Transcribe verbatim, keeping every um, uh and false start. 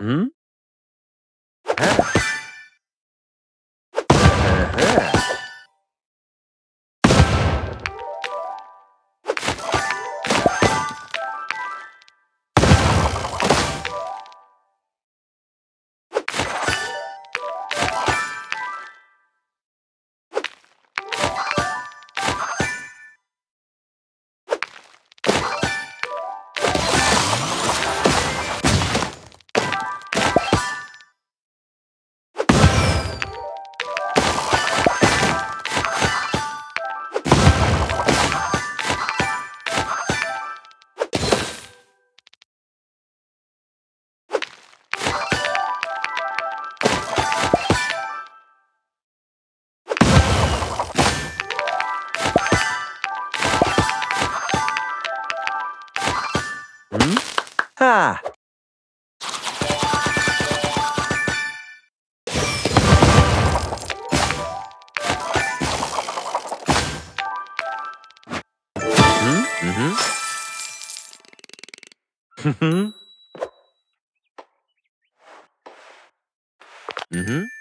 Hmm? Ha! Hmm? Mm-hmm. Mm-hmm. Mm-hmm.